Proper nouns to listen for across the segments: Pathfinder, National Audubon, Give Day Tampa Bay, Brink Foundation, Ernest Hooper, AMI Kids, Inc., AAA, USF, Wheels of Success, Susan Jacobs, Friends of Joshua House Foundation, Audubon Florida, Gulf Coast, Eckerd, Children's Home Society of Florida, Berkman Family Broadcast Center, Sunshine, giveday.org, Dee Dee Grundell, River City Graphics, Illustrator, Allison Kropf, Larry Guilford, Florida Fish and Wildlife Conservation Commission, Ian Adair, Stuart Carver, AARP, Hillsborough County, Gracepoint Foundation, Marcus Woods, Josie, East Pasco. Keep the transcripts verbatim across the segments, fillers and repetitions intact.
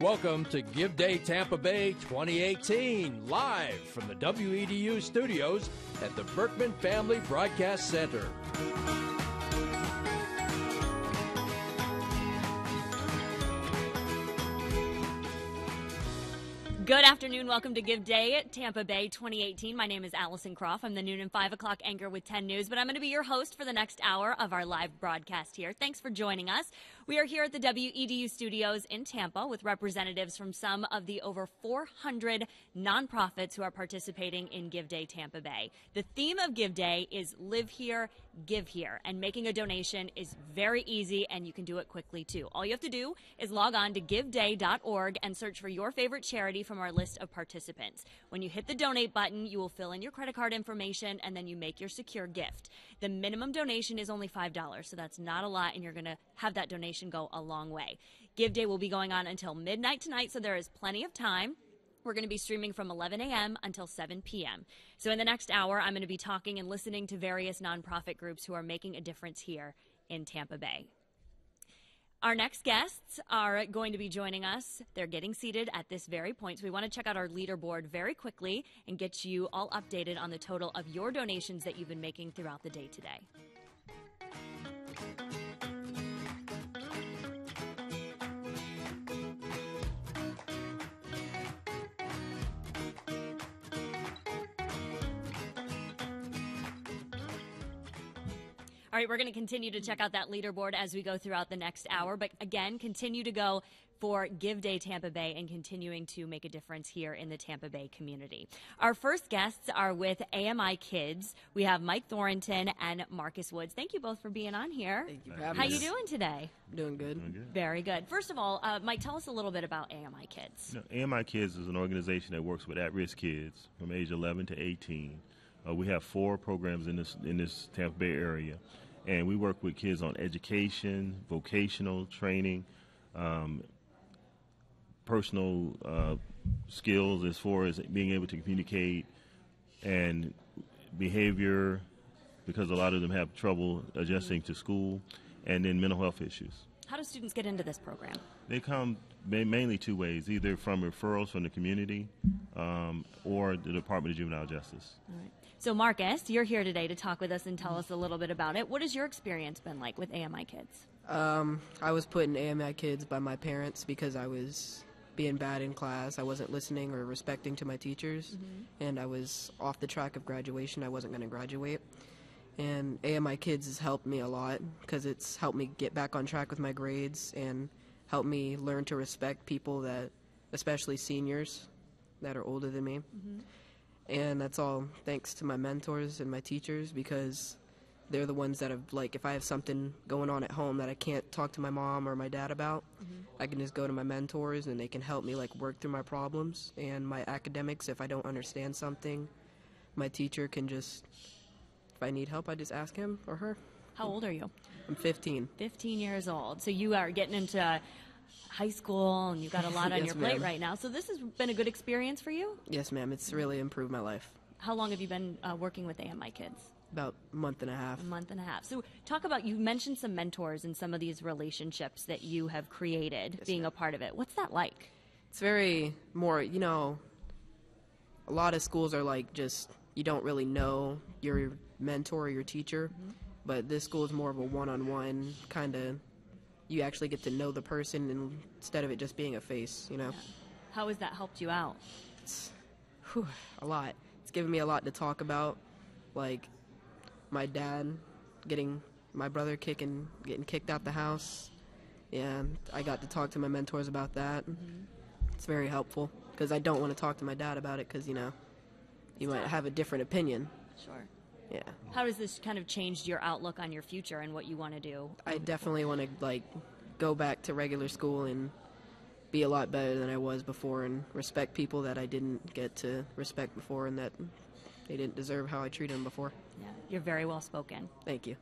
Welcome to Give Day Tampa Bay twenty eighteen, live from the W E D U studios at the Berkman Family Broadcast Center. Good afternoon. Welcome to Give Day at Tampa Bay twenty eighteen. My name is Allison Kropf. I'm the noon and five o'clock anchor with ten News, but I'm going to be your host for the next hour of our live broadcast here. Thanks for joining us. We are here at the W E D U studios in Tampa with representatives from some of the over four hundred nonprofits who are participating in Give Day Tampa Bay. The theme of Give Day is Live Here, Give Here, and making a donation is very easy, and you can do it quickly, too. All you have to do is log on to give day dot org and search for your favorite charity from our list of participants. When you hit the donate button, you will fill in your credit card information and then you make your secure gift. The minimum donation is only five dollars, so that's not a lot, and you're going to have that donation go a long way. Give Day will be going on until midnight tonight, so there is plenty of time. We're going to be streaming from eleven a m until seven p m So in the next hour, I'm going to be talking and listening to various nonprofit groups who are making a difference here in Tampa Bay. Our next guests are going to be joining us. They're getting seated at this very point. So we want to check out our leaderboard very quickly and get you all updated on the total of your donations that you've been making throughout the day today. All right, we're going to continue to check out that leaderboard as we go throughout the next hour. But again, continue to go for Give Day Tampa Bay and continuing to make a difference here in the Tampa Bay community. Our first guests are with A M I Kids. We have Mike Thornton and Marcus Woods. Thank you both for being on here. Thank you for having How us. How you doing today? Doing good. Doing good. Very good. First of all, uh, Mike, tell us a little bit about A M I Kids. You know, A M I Kids is an organization that works with at-risk kids from age eleven to eighteen. Uh, we have four programs in this in this Tampa Bay area, and we work with kids on education, vocational training, um, personal uh, skills as far as being able to communicate, and behavior, because a lot of them have trouble adjusting to school, and then mental health issues. How do students get into this program? They come mainly two ways, either from referrals from the community um, or the Department of Juvenile Justice. All right. So, Marcus, you're here today to talk with us and tell us a little bit about it. What has your experience been like with A M I Kids? Um, I was put in A M I Kids by my parents because I was being bad in class. I wasn't listening or respecting to my teachers, mm-hmm. and I was off the track of graduation. I wasn't going to graduate. And A M I Kids has helped me a lot because it's helped me get back on track with my grades and helped me learn to respect people that, especially seniors that are older than me. Mm-hmm. And that's all thanks to my mentors and my teachers, because they're the ones that have, like, if I have something going on at home that I can't talk to my mom or my dad about, mm-hmm. I can just go to my mentors and they can help me, like, work through my problems and my academics. If I don't understand something, my teacher can just... If I need help, I just ask him or her. How old are you? I'm fifteen. fifteen years old. So you are getting into high school, and you've got a lot on yes, your plate right now. So this has been a good experience for you? Yes, ma'am. It's really improved my life. How long have you been uh, working with A M I Kids? About a month and a half. A month and a half. So talk about, you mentioned some mentors and some of these relationships that you have created yes, being a part of it. What's that like? It's very more, you know, a lot of schools are like just, you don't really know your mentor or your teacher, mm-hmm. but this school is more of a one-on-one kind of, you actually get to know the person and instead of it just being a face, you know. Yeah. How has that helped you out? It's, whew, a lot. It's given me a lot to talk about, like my dad getting my brother kicking, getting kicked out the house. Yeah, I got to talk to my mentors about that. Mm-hmm. It's very helpful because I don't want to talk to my dad about it because, you know, you might have a different opinion. Sure. Yeah. How does this kind of change your outlook on your future and what you want to do? I definitely want to, like, go back to regular school and be a lot better than I was before and respect people that I didn't get to respect before and that they didn't deserve how I treated them before. Yeah, you're very well spoken. Thank you.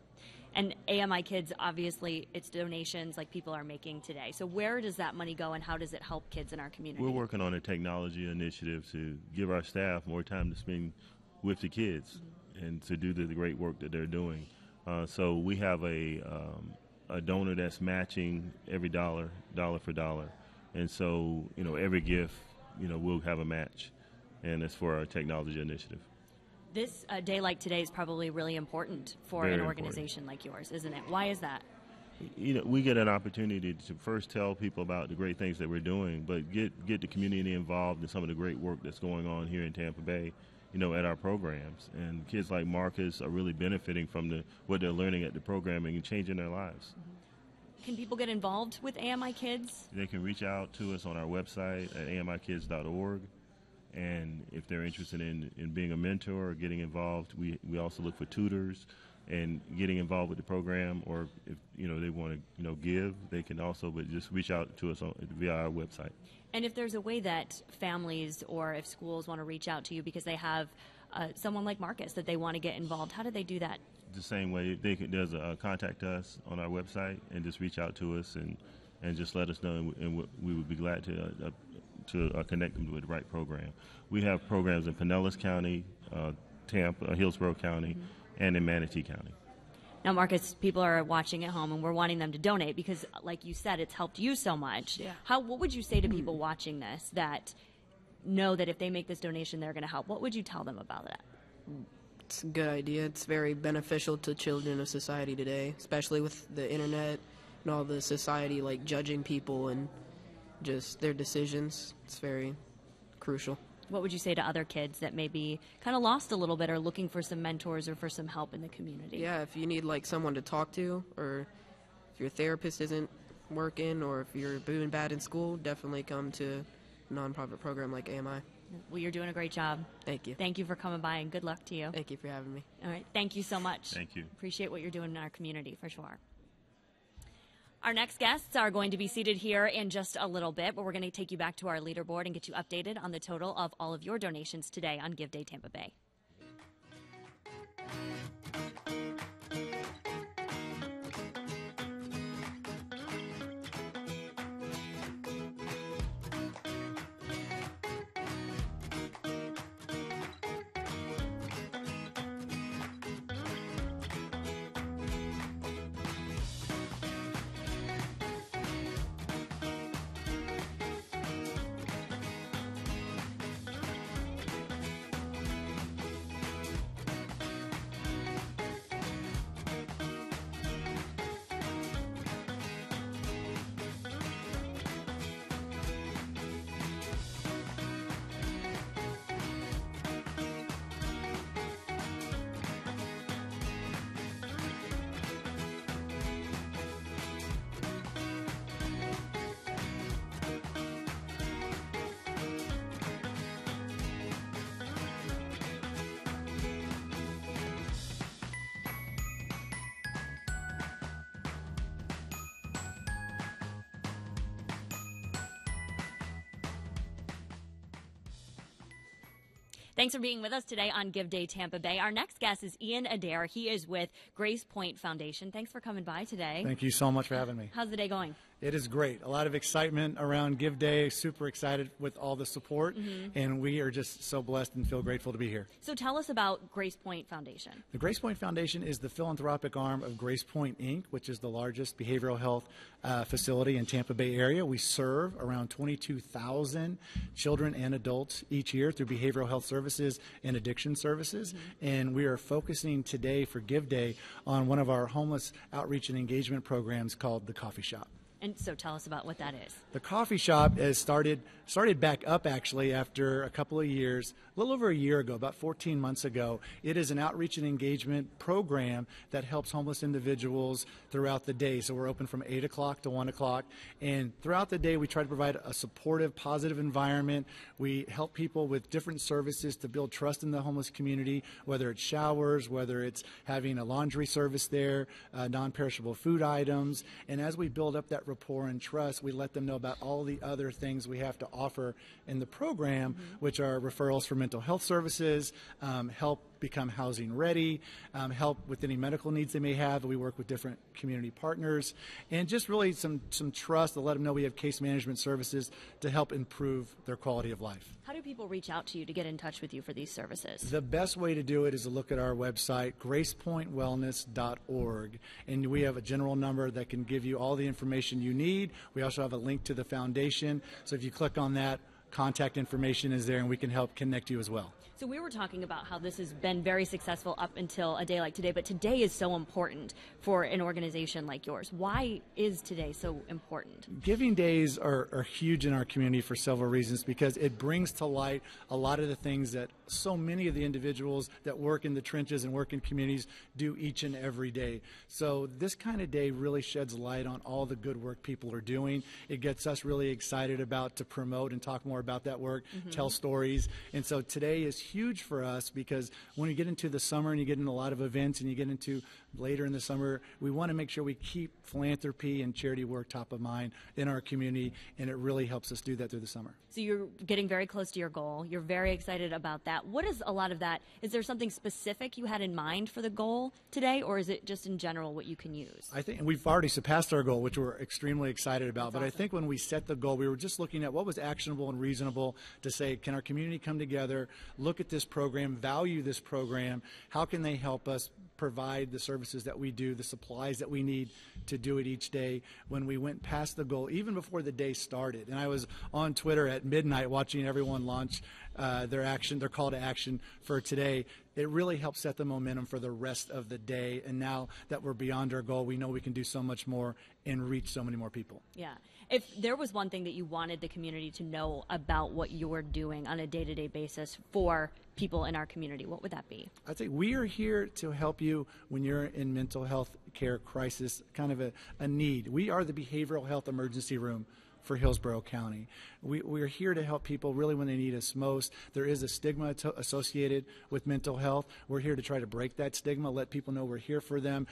And A M I Kids, obviously, it's donations like people are making today. So where does that money go and how does it help kids in our community? We're working on a technology initiative to give our staff more time to spend with the kids. Mm-hmm. and to do the, the great work that they're doing. Uh, so we have a, um, a donor that's matching every dollar, dollar for dollar. And so, you know, every gift, you know, we'll have a match. And that's for our technology initiative. This uh, day like today is probably really important for Very an organization important. like yours, isn't it? Why is that? You know, we get an opportunity to first tell people about the great things that we're doing, but get, get the community involved in some of the great work that's going on here in Tampa Bay, you know, at our programs. And kids like Marcus are really benefiting from the what they're learning at the programming and changing their lives. Mm-hmm. Can people get involved with A M I Kids? They can reach out to us on our website at A M I kids dot org. And if they're interested in, in being a mentor or getting involved, we, we also look for tutors and getting involved with the program, or if you know they want to you know give, they can also, but just reach out to us on, via our website. And if there's a way that families or if schools want to reach out to you because they have uh, someone like Marcus that they want to get involved, how do they do that? The same way. They can, there's a uh, contact us on our website and just reach out to us and, and just let us know, and, we, and we would be glad to uh, to uh, connect them with the right program. We have programs in Pinellas County, uh, Tampa, uh, Hillsborough County, mm-hmm. and in Manatee County. Now, Marcus, people are watching at home, and we're wanting them to donate because, like you said, it's helped you so much. Yeah. How? What would you say to people watching this that know that if they make this donation, they're going to help? What would you tell them about that? It's a good idea. It's very beneficial to children of society today, especially with the internet and all the society, like, judging people and just their decisions. It's very crucial. What would you say to other kids that may be kind of lost a little bit or looking for some mentors or for some help in the community? Yeah, if you need like someone to talk to, or if your therapist isn't working, or if you're doing bad in school, definitely come to a nonprofit program like A M I. Well, you're doing a great job. Thank you. Thank you for coming by, and good luck to you. Thank you for having me. All right, thank you so much. Thank you. Appreciate what you're doing in our community for sure. Our next guests are going to be seated here in just a little bit, but we're going to take you back to our leaderboard and get you updated on the total of all of your donations today on Give Day Tampa Bay. Thanks for being with us today on Give Day Tampa Bay. Our next guest is Ian Adair. He is with Gracepoint Foundation. Thanks for coming by today. Thank you so much for having me. How's the day going? It is great. A lot of excitement around Give Day. Super excited with all the support. Mm-hmm. And we are just so blessed and feel grateful to be here. So tell us about Gracepoint Foundation. The Gracepoint Foundation is the philanthropic arm of Gracepoint, Incorporated, which is the largest behavioral health uh, facility in Tampa Bay area. We serve around twenty-two thousand children and adults each year through behavioral health services and addiction services, mm-hmm. and we are focusing today for Give Day on one of our homeless outreach and engagement programs called The Coffee Shop. And so tell us about what that is. The Coffee Shop has started started back up actually after a couple of years, a little over a year ago, about fourteen months ago. It is an outreach and engagement program that helps homeless individuals throughout the day. So we're open from eight o'clock to one o'clock. And throughout the day, we try to provide a supportive, positive environment. We help people with different services to build trust in the homeless community, whether it's showers, whether it's having a laundry service there, uh, non-perishable food items. And as we build up that rapport and trust, we let them know about all the other things we have to offer in the program, mm-hmm. which are referrals for mental health services, um, help become housing ready, um, help with any medical needs they may have. We work with different community partners, and just really some, some trust to let them know we have case management services to help improve their quality of life. How do people reach out to you to get in touch with you for these services? The best way to do it is to look at our website, gracepoint wellness dot org, and we have a general number that can give you all the information you need. We also have a link to the foundation, so if you click on that, contact information is there and we can help connect you as well. So we were talking about how this has been very successful up until a day like today, but today is so important for an organization like yours. Why is today so important? Giving days are, are huge in our community for several reasons, because it brings to light a lot of the things that so many of the individuals that work in the trenches and work in communities do each and every day. So this kind of day really sheds light on all the good work people are doing. It gets us really excited about to promote and talk more about that work, mm-hmm. tell stories. And so today is huge for us, because when you get into the summer and you get into a lot of events and you get into later in the summer, we want to make sure we keep philanthropy and charity work top of mind in our community, and it really helps us do that through the summer. So you're getting very close to your goal. You're very excited about that. What is a lot of that? Is there something specific you had in mind for the goal today, or is it just in general what you can use? I think we've already surpassed our goal, which we're extremely excited about. That's but awesome. I think when we set the goal, we were just looking at what was actionable and reasonable to say, can our community come together, look at this program, value this program, how can they help us provide the services that we do, the supplies that we need to do it each day. When we went past the goal, even before the day started, and I was on Twitter at midnight watching everyone launch uh, their action, their call to action for today, it really helps set the momentum for the rest of the day. And now that we're beyond our goal, we know we can do so much more and reach so many more people. Yeah. If there was one thing that you wanted the community to know about what you're doing on a day-to-day basis for people in our community, what would that be? I'd say we are here to help you when you're in mental health care crisis, kind of a, a need. We are the behavioral health emergency room for Hillsborough County. We, we're here to help people really when they need us most. There is a stigma to, associated with mental health. We're here to try to break that stigma, let people know we're here for them,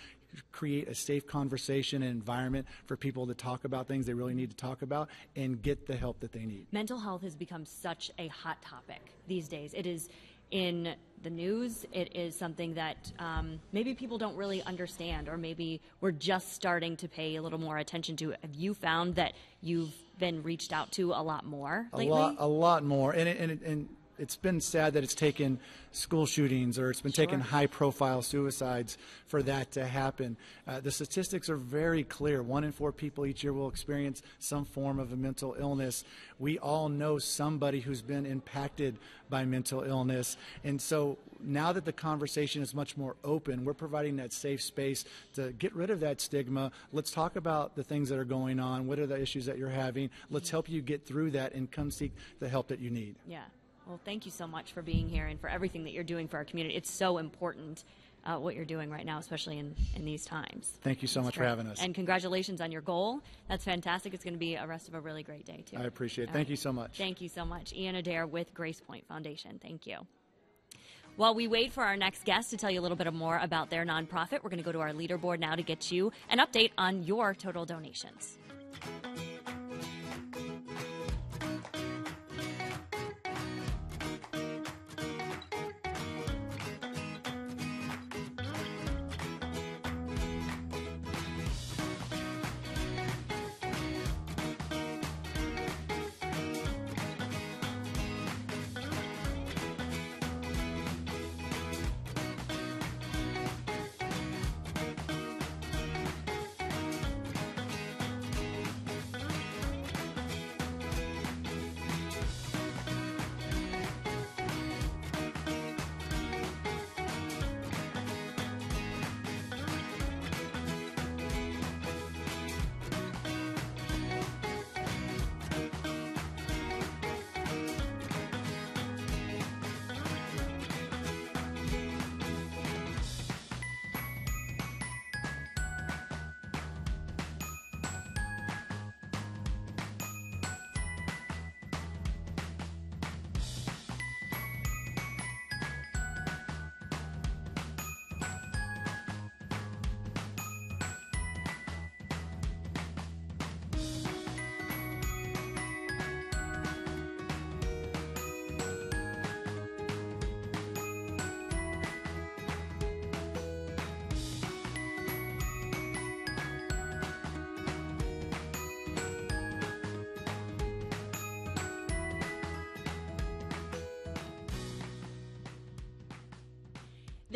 create a safe conversation and environment for people to talk about things they really need to talk about and get the help that they need. Mental health has become such a hot topic these days. It is in the news. It is something that um, maybe people don't really understand, or maybe we're just starting to pay a little more attention to. Have you found that you've been reached out to a lot more lately? A lot, a lot more. And, it, and, it, and it's been sad that it's taken school shootings, or it's been sure. taken high-profile suicides for that to happen. Uh, the statistics are very clear. One in four people each year will experience some form of a mental illness. We all know somebody who's been impacted by mental illness. And so now that the conversation is much more open, we're providing that safe space to get rid of that stigma. Let's talk about the things that are going on. What are the issues that you're having? Let's help you get through that and come seek the help that you need. Yeah. Well, thank you so much for being here and for everything that you're doing for our community. It's so important uh, what you're doing right now, especially in, in these times. Thank you so That's much great. for having us. And congratulations on your goal. That's fantastic. It's going to be a rest of a really great day, too. I appreciate it. All Thank right. you so much. Thank you so much. Ian Adair with Gracepoint Foundation. Thank you. While we wait for our next guest to tell you a little bit more about their nonprofit, we're going to go to our leaderboard now to get you an update on your total donations.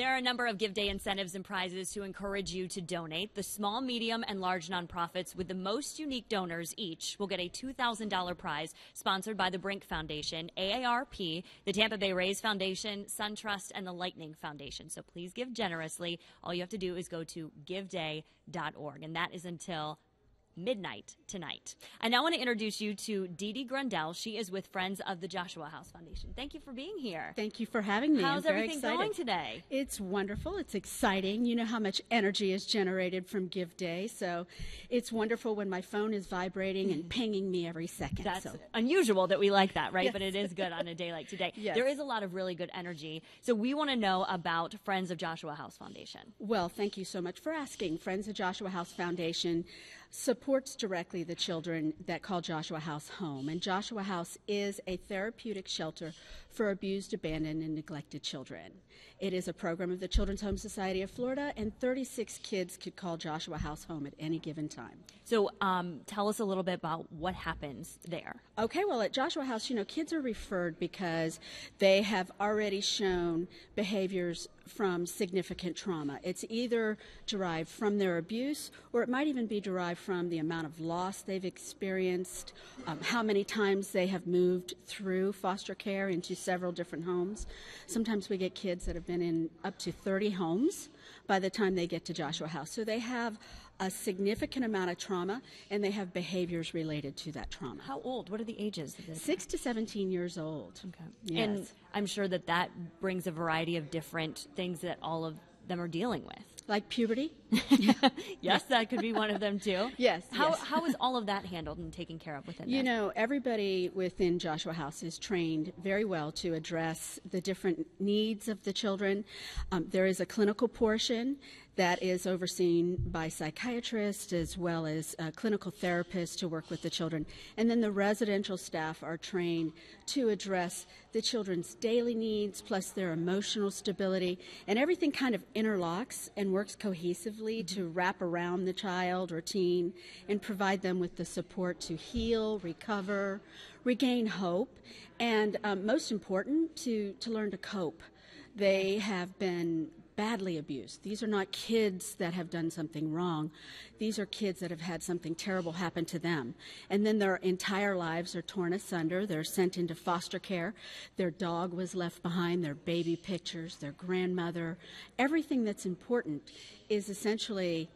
There are a number of Give Day incentives and prizes to encourage you to donate. The small, medium, and large nonprofits with the most unique donors each will get a two thousand dollar prize sponsored by the Brink Foundation, A A R P, the Tampa Bay Rays Foundation, SunTrust, and the Lightning Foundation. So please give generously. All you have to do is go to give day dot org, and that is until midnight tonight. I now want to introduce you to Dee Dee Grundell. She is with Friends of the Joshua House Foundation. Thank you for being here. Thank you for having me. How's I'm everything very going today? It's wonderful. It's exciting. You know how much energy is generated from Give Day, so it's wonderful when my phone is vibrating and pinging me every second. That's so unusual that we like that, right? Yes. But it is good on a day like today. Yes. There is a lot of really good energy. So we want to know about Friends of Joshua House Foundation. Well, thank you so much for asking. Friends of Joshua House Foundation supports directly the children that call Joshua House home. And Joshua House is a therapeutic shelter for abused, abandoned, and neglected children. It is a program of the Children's Home Society of Florida, and thirty-six kids could call Joshua House home at any given time. So um, tell us a little bit about what happens there. Okay, well, at Joshua House, you know, kids are referred because they have already shown behaviors from significant trauma. It's either derived from their abuse, or it might even be derived from the amount of loss they've experienced, um, how many times they have moved through foster care into several different homes. Sometimes we get kids that have been in up to thirty homes by the time they get to Joshua House. So they have a significant amount of trauma, and they have behaviors related to that trauma. How old? What are the ages? six to seventeen years old. Okay. Yes. And I'm sure that that brings a variety of different things that all of them are dealing with. Like puberty? Yes, that could be one of them too. Yes. How, yes. How is all of that handled and taken care of within You that? know, everybody within Joshua House is trained very well to address the different needs of the children. Um, there is a clinical portion that is overseen by psychiatrists as well as uh, clinical therapists to work with the children. And then the residential staff are trained to address the children's daily needs plus their emotional stability. And everything kind of interlocks and works cohesively to wrap around the child or teen and provide them with the support to heal, recover, regain hope, and um, most important, to, to learn to cope. They have been badly abused. These are not kids that have done something wrong. These are kids that have had something terrible happen to them. And then their entire lives are torn asunder. They're sent into foster care. Their dog was left behind, their baby pictures, their grandmother. Everything that's important is essentially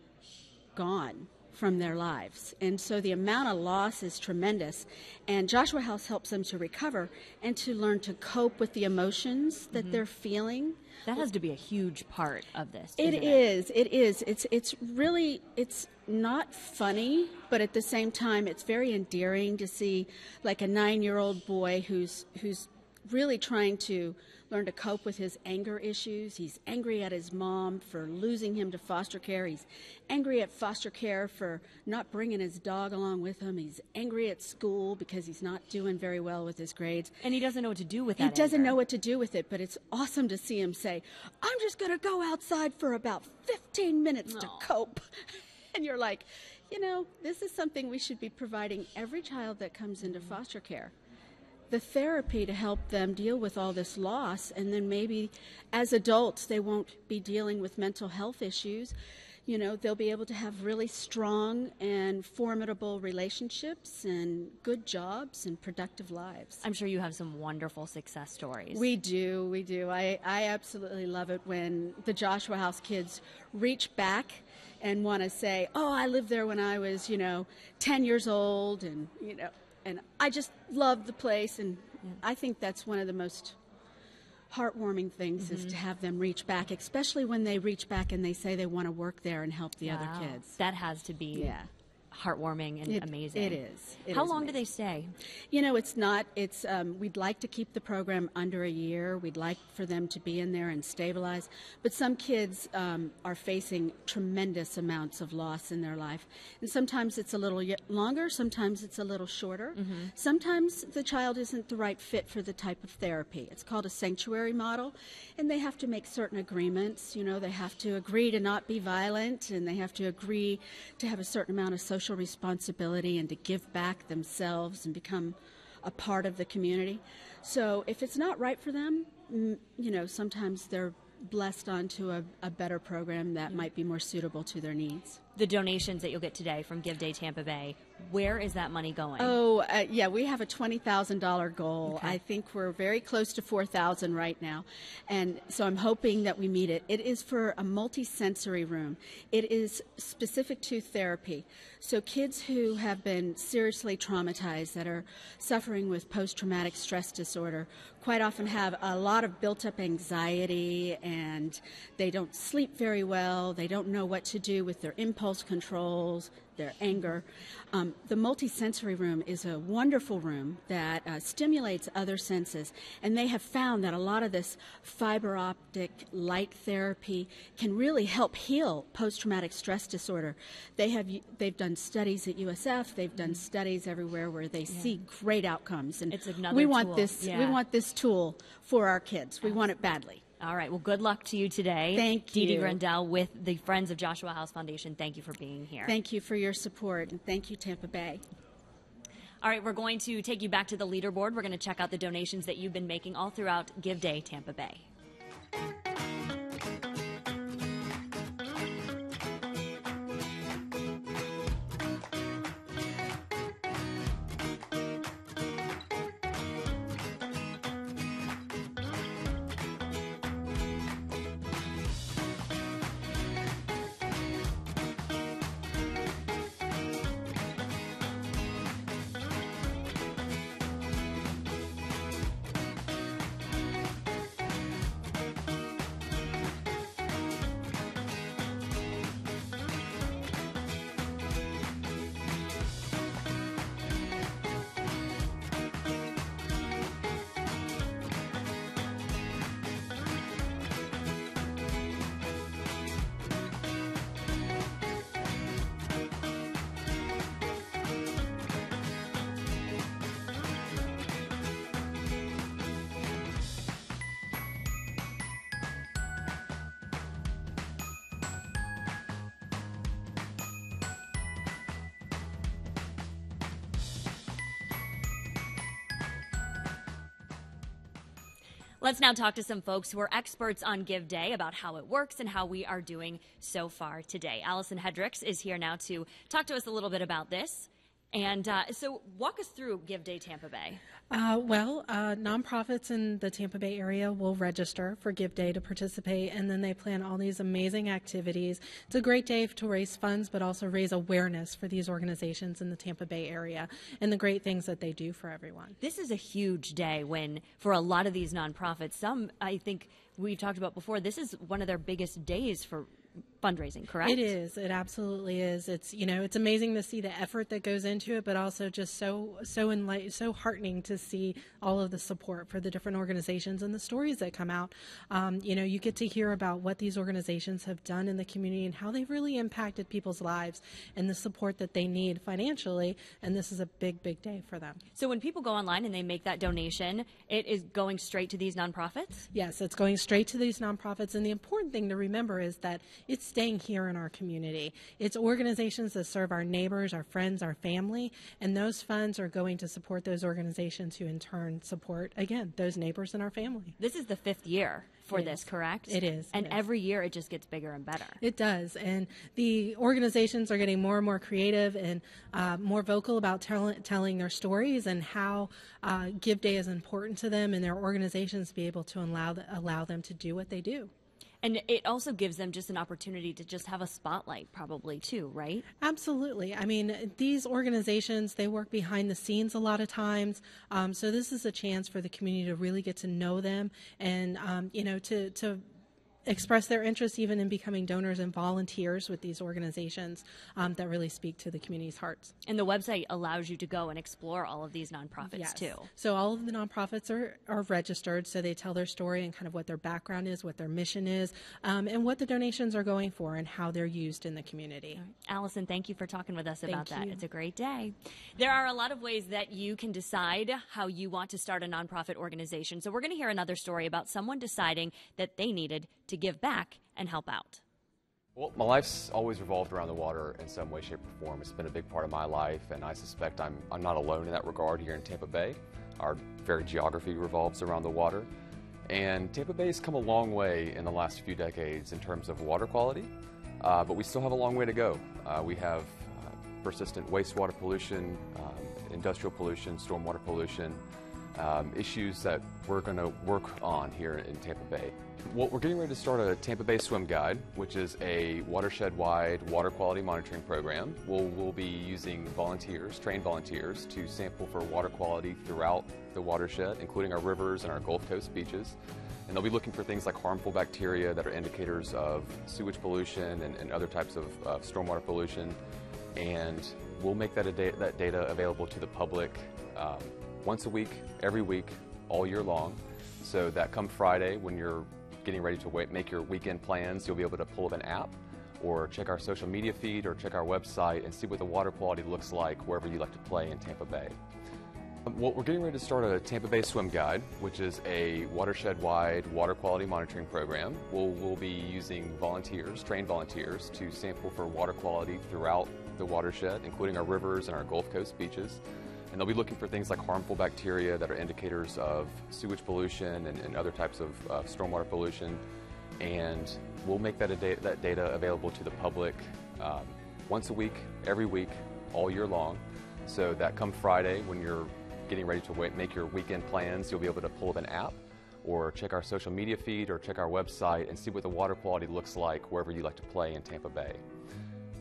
gone from their lives. And so the amount of loss is tremendous. And Joshua House helps them to recover and to learn to cope with the emotions that mm-hmm. they're feeling. That has to be a huge part of this. It is. It? it is. It's it's really, it's not funny, but at the same time, it's very endearing to see like a nine-year-old boy who's who's really trying to learn to cope with his anger issues. He's angry at his mom for losing him to foster care. He's angry at foster care for not bringing his dog along with him. He's angry at school because he's not doing very well with his grades. And he doesn't know what to do with that. He doesn't anger. know what to do with it, but it's awesome to see him say, "I'm just going to go outside for about fifteen minutes Aww. To cope." And you're like, you know, this is something we should be providing every child that comes into foster care. The therapy to help them deal with all this loss, and then maybe as adults they won't be dealing with mental health issues. You know, they'll be able to have really strong and formidable relationships and good jobs and productive lives. I'm sure you have some wonderful success stories. We do, we do. I, I absolutely love it when the Joshua House kids reach back and want to say, "Oh, I lived there when I was, you know, ten years old," and, you know, and I just love the place, and yeah. I think that's one of the most heartwarming things mm-hmm. is to have them reach back, especially when they reach back and they say they want to work there and help the wow. other kids. That has to be yeah. heartwarming and it, amazing. It is. It How is long amazing. do they stay? You know, it's not, it's, um, we'd like to keep the program under a year. We'd like for them to be in there and stabilize, but some kids um, are facing tremendous amounts of loss in their life. And sometimes it's a little longer, sometimes it's a little shorter. Mm-hmm. Sometimes the child isn't the right fit for the type of therapy. It's called a sanctuary model, and they have to make certain agreements. You know, they have to agree to not be violent, and they have to agree to have a certain amount of social responsibility and to give back themselves and become a part of the community. So if it's not right for them, you know, sometimes they're blessed onto a, a better program that might be more suitable to their needs. The donations that you'll get today from Give Day Tampa Bay, where is that money going? Oh, uh, yeah, we have a twenty thousand dollars goal. Okay. I think we're very close to four thousand dollars right now, and so I'm hoping that we meet it. It is for a multi-sensory room. It is specific to therapy. So kids who have been seriously traumatized that are suffering with post-traumatic stress disorder quite often have a lot of built-up anxiety, and they don't sleep very well. They don't know what to do with their impulse Pulse controls, their anger. Um, the multisensory room is a wonderful room that uh, stimulates other senses, and they have found that a lot of this fiber optic light therapy can really help heal post-traumatic stress disorder. They have they've done studies at U S F. They've done studies everywhere where they yeah. see great outcomes, and it's another we want tool. this yeah. we want this tool for our kids. We Absolutely. want it badly. All right. Well, good luck to you today. Thank Dee Dee you. Dee Dee Grundell with the Friends of Joshua House Foundation. Thank you for being here. Thank you for your support, and thank you, Tampa Bay. All right. We're going to take you back to the leaderboard. We're going to check out the donations that you've been making all throughout Give Day Tampa Bay. Let's now talk to some folks who are experts on Give Day about how it works and how we are doing so far today. Allison Hedricks is here now to talk to us a little bit about this. And uh, so walk us through Give Day Tampa Bay. Uh, well, uh, nonprofits in the Tampa Bay area will register for Give Day to participate, and then they plan all these amazing activities. It's a great day to raise funds, but also raise awareness for these organizations in the Tampa Bay area and the great things that they do for everyone. This is a huge day when, for a lot of these nonprofits, some, I think we've talked about before, this is one of their biggest days for fundraising, correct? It is. It absolutely is. It's, you know, it's amazing to see the effort that goes into it, but also just so, so enlight, so heartening to see all of the support for the different organizations and the stories that come out. Um, you know, you get to hear about what these organizations have done in the community and how they've really impacted people's lives and the support that they need financially. And this is a big, big day for them. So when people go online and they make that donation, it is going straight to these nonprofits? Yes, it's going straight to these nonprofits. And the important thing to remember is that it's staying here in our community. It's organizations that serve our neighbors, our friends, our family, and those funds are going to support those organizations who in turn support, again, those neighbors and our family. This is the fifth year for it this, is. correct? It is. And it is. Every year it just gets bigger and better. It does. And the organizations are getting more and more creative and uh, more vocal about tell telling their stories and how uh, Give Day is important to them and their organizations to be able to allow, th allow them to do what they do. And it also gives them just an opportunity to just have a spotlight probably too, right? Absolutely. I mean, these organizations, they work behind the scenes a lot of times. Um, so this is a chance for the community to really get to know them and, um, you know, to, to express their interest even in becoming donors and volunteers with these organizations um, that really speak to the community's hearts. And the website allows you to go and explore all of these nonprofits yes. too. So all of the nonprofits are, are registered, so they tell their story and kind of what their background is, what their mission is, um, and what the donations are going for and how they're used in the community. Right. Allison, thank you for talking with us about thank that. You. It's a great day. There are a lot of ways that you can decide how you want to start a nonprofit organization. So we're going to hear another story about someone deciding that they needed to to give back and help out. Well, my life's always revolved around the water in some way, shape, or form. It's been a big part of my life, and I suspect I'm, I'm not alone in that regard here in Tampa Bay. Our very geography revolves around the water. And Tampa Bay's come a long way in the last few decades in terms of water quality, uh, but we still have a long way to go. Uh, we have uh, persistent wastewater pollution, um, industrial pollution, stormwater pollution, um, issues that we're going to work on here in Tampa Bay. Well, we're getting ready to start a Tampa Bay Swim Guide, which is a watershed-wide water quality monitoring program. We'll, we'll be using volunteers, trained volunteers, to sample for water quality throughout the watershed, including our rivers and our Gulf Coast beaches. And they'll be looking for things like harmful bacteria that are indicators of sewage pollution and, and other types of uh, stormwater pollution. And we'll make that, a da that data available to the public um, once a week, every week, all year long, so that come Friday, when you're getting ready to wait, make your weekend plans, you'll be able to pull up an app or check our social media feed or check our website and see what the water quality looks like wherever you like to play in Tampa Bay. Well, we're getting ready to start a Tampa Bay Swim Guide, which is a watershed-wide water quality monitoring program. We'll, we'll be using volunteers, trained volunteers, to sample for water quality throughout the watershed, including our rivers and our Gulf Coast beaches. And they'll be looking for things like harmful bacteria that are indicators of sewage pollution and, and other types of uh, stormwater pollution. And we'll make that, a da that data available to the public um, once a week, every week, all year long, so that come Friday, when you're getting ready to wait, make your weekend plans, you'll be able to pull up an app or check our social media feed or check our website and see what the water quality looks like wherever you like to play in Tampa Bay.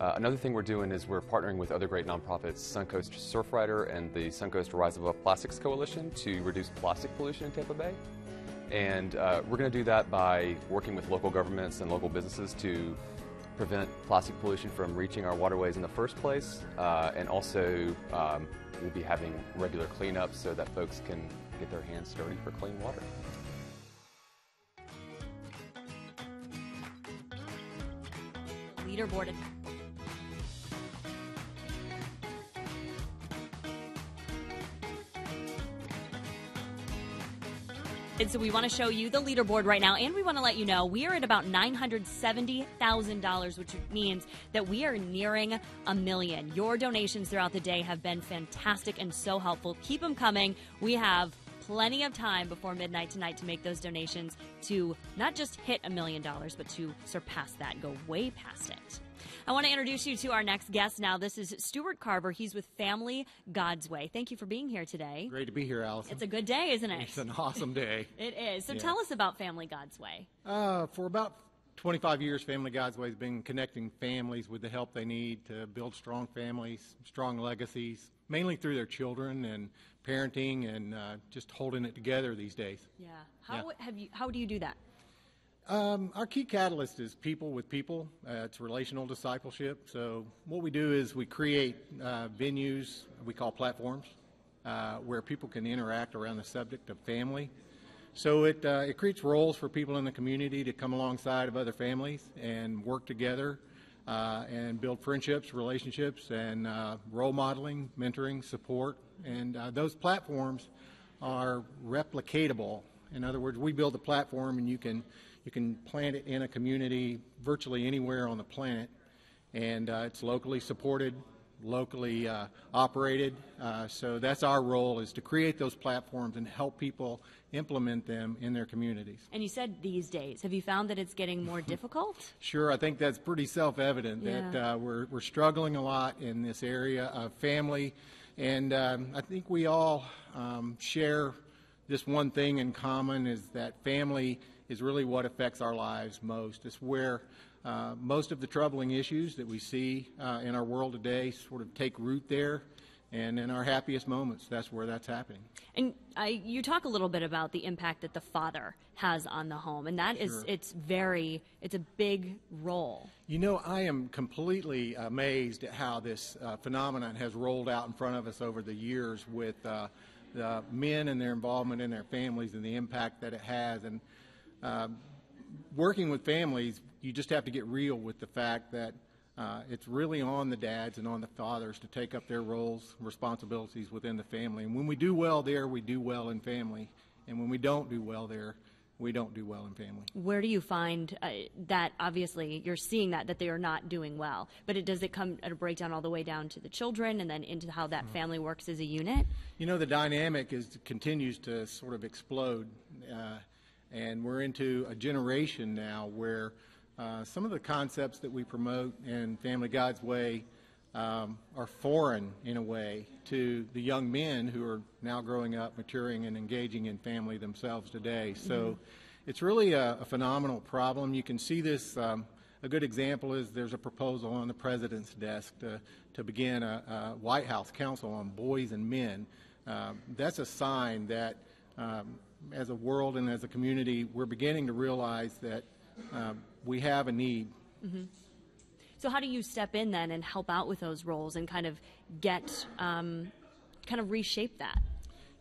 Uh, another thing we're doing is we're partnering with other great nonprofits, Suncoast Surfrider and the Suncoast Rise Above Plastics Coalition, to reduce plastic pollution in Tampa Bay. And uh, we're going to do that by working with local governments and local businesses to prevent plastic pollution from reaching our waterways in the first place. Uh, and also, um, we'll be having regular cleanups so that folks can get their hands dirty for clean water. Leaderboard. And so we want to show you the leaderboard right now, and we want to let you know we are at about nine hundred seventy thousand dollars, which means that we are nearing a million. Your donations throughout the day have been fantastic and so helpful. Keep them coming. We have plenty of time before midnight tonight to make those donations to not just hit a million dollars, but to surpass that, go way past it. I want to introduce you to our next guest now. This is Stuart Carver. He's with Family God's Way. Thank you for being here today. Great to be here, Allison. It's a good day, isn't it? It's an awesome day. It is. So yeah. Tell us about Family God's Way. Uh, for about twenty-five years, Family God's Way has been connecting families with the help they need to build strong families, strong legacies, mainly through their children and parenting and uh, just holding it together these days. Yeah. How, yeah. Have you, how do you do that? Um, our key catalyst is people with people. Uh, it's relational discipleship. So what we do is we create uh, venues we call platforms uh, where people can interact around the subject of family. So it, uh, it creates roles for people in the community to come alongside of other families and work together uh, and build friendships, relationships, and uh, role modeling, mentoring, support. And uh, those platforms are replicatable. In other words, we build a platform and you can You can plant it in a community virtually anywhere on the planet, and uh, it's locally supported, locally uh, operated. Uh, so that's our role, is to create those platforms and help people implement them in their communities. And you said these days. Have you found that it's getting more difficult? Sure. I think that's pretty self-evident, yeah. that uh, we're, we're struggling a lot in this area of family. And um, I think we all um, share this one thing in common, is that family is really what affects our lives most. It's where uh, most of the troubling issues that we see uh, in our world today sort of take root there, and in our happiest moments, that's where that's happening. And I, you talk a little bit about the impact that the father has on the home, and that sure. is, it's very, it's a big role. You know, I am completely amazed at how this uh, phenomenon has rolled out in front of us over the years with uh, the men and their involvement in their families and the impact that it has. And Uh, working with families, you just have to get real with the fact that uh, it's really on the dads and on the fathers to take up their roles, responsibilities within the family. And when we do well there, we do well in family. And when we don't do well there, we don't do well in family. Where do you find uh, that, obviously, you're seeing that, that they are not doing well, but it, does it come at a breakdown all the way down to the children and then into how that mm-hmm. family works as a unit? You know, the dynamic is continues to sort of explode. Uh, And we're into a generation now where uh, some of the concepts that we promote in Family God's Way um, are foreign in a way to the young men who are now growing up, maturing, and engaging in family themselves today. So mm-hmm. it's really a, a phenomenal problem. You can see this. Um, a good example is there's a proposal on the president's desk to, to begin a, a White House Council on boys and men. Um, that's a sign that um, as a world and as a community, we're beginning to realize that um, we have a need. Mm-hmm. So how do you step in then and help out with those roles and kind of get, um, kind of reshape that?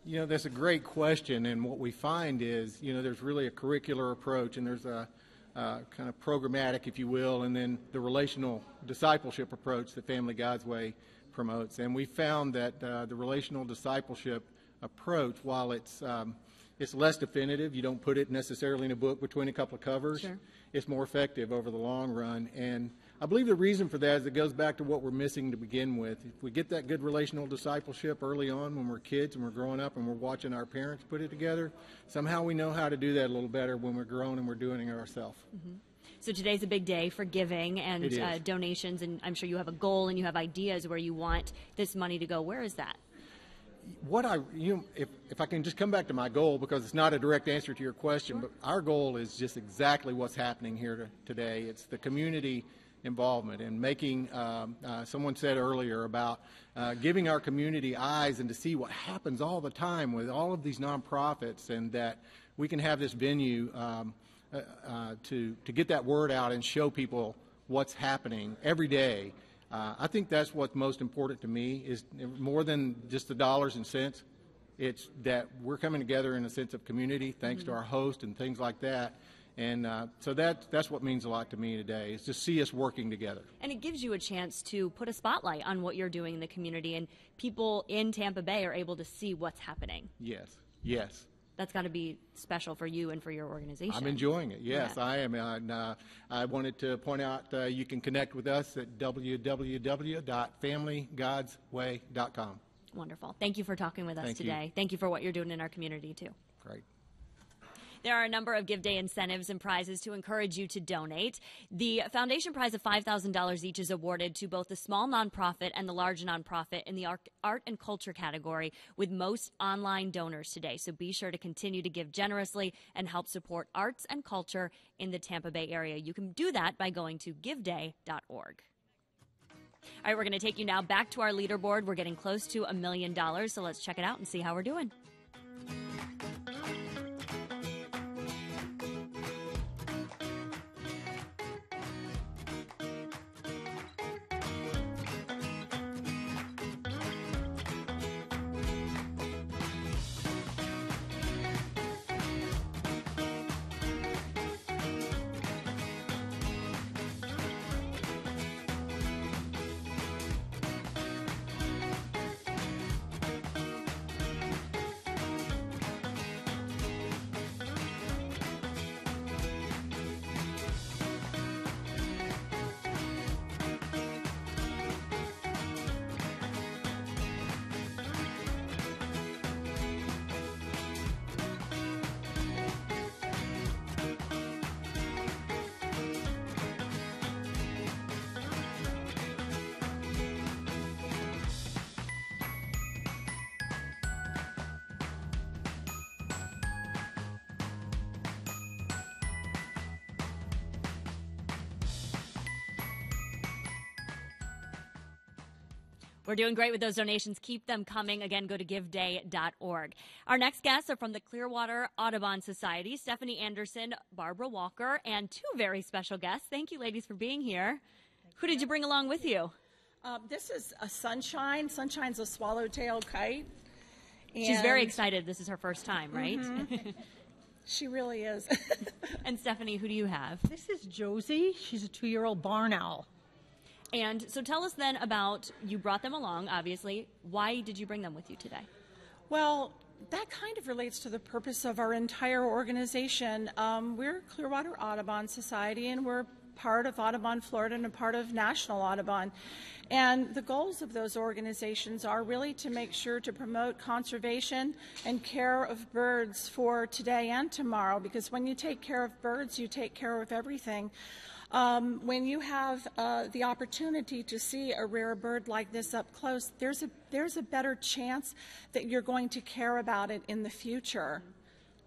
You know, that's a great question. And what we find is, you know, there's really a curricular approach, and there's a uh, kind of programmatic, if you will, and then the relational discipleship approach that Family God's Way promotes. And we found that uh, the relational discipleship approach, while it's um, it's less definitive, you don't put it necessarily in a book between a couple of covers, sure. it's more effective over the long run. And I believe the reason for that is it goes back to what we're missing to begin with. If we get that good relational discipleship early on when we're kids and we're growing up and we're watching our parents put it together, somehow we know how to do that a little better when we're grown and we're doing it ourselves. Mm-hmm. So today's a big day for giving and uh, donations, and I'm sure you have a goal and you have ideas where you want this money to go. Where is that? What I, you know, if, if I can just come back to my goal, because it's not a direct answer to your question, sure. but our goal is just exactly what's happening here to, today. It's the community involvement and making, um, uh, someone said earlier about uh, giving our community eyes and to see what happens all the time with all of these nonprofits, and that we can have this venue um, Uh, uh, to, to get that word out and show people what's happening every day. Uh, I think that's what's most important to me, is more than just the dollars and cents. It's that we're coming together in a sense of community, thanks mm-hmm. to our host and things like that. And uh, so that, that's what means a lot to me today, is to see us working together. And it gives you a chance to put a spotlight on what you're doing in the community, and people in Tampa Bay are able to see what's happening. Yes, yes. That's got to be special for you and for your organization. I'm enjoying it. Yes, yeah. I am. And, uh, I wanted to point out uh, you can connect with us at w w w dot family gods way dot com. Wonderful. Thank you for talking with us Thank today. You. Thank you for what you're doing in our community, too. Great. There are a number of Give Day incentives and prizes to encourage you to donate. The foundation prize of five thousand dollars each is awarded to both the small nonprofit and the large nonprofit in the art and culture category, with most online donors today. So be sure to continue to give generously and help support arts and culture in the Tampa Bay area. You can do that by going to give day dot org. All right, we're going to take you now back to our leaderboard. We're getting close to a million dollars, so let's check it out and see how we're doing. We're doing great with those donations. Keep them coming. Again, go to give day dot org. Our next guests are from the Clearwater Audubon Society, Stephanie Anderson, Barbara Walker, and two very special guests. Thank you, ladies, for being here. Thank Who did you bring along with you? Um, this is a Sunshine. Sunshine's a swallowtail kite. And she's very excited. This is her first time, right? Mm-hmm. She really is. And Stephanie, who do you have? This is Josie. She's a two-year-old barn owl. And so tell us then about, you brought them along, obviously. Why did you bring them with you today? Well, that kind of relates to the purpose of our entire organization. Um, we're Clearwater Audubon Society, and we're part of Audubon Florida and a part of National Audubon. And the goals of those organizations are really to make sure to promote conservation and care of birds for today and tomorrow, because when you take care of birds, you take care of everything. Um, when you have uh, the opportunity to see a rare bird like this up close, there's a, there's a better chance that you're going to care about it in the future.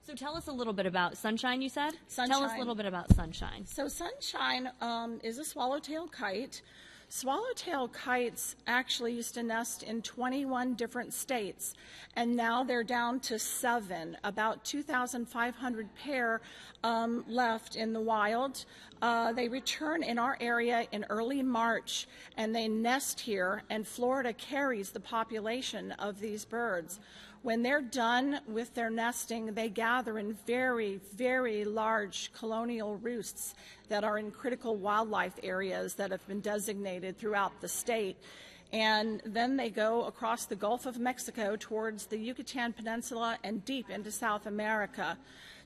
So tell us a little bit about Sunshine, you said? Sunshine. Tell us a little bit about Sunshine. So Sunshine um, is a swallowtail kite. Swallowtail kites actually used to nest in twenty-one different states, and now they're down to seven, about two thousand five hundred pair um, left in the wild. Uh, they return in our area in early March, and they nest here, and Florida carries the population of these birds. When they're done with their nesting, they gather in very, very large colonial roosts that are in critical wildlife areas that have been designated throughout the state. And then they go across the Gulf of Mexico towards the Yucatan Peninsula and deep into South America.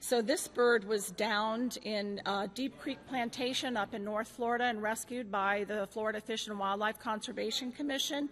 So this bird was downed in uh, Deep Creek Plantation up in North Florida and rescued by the Florida Fish and Wildlife Conservation Commission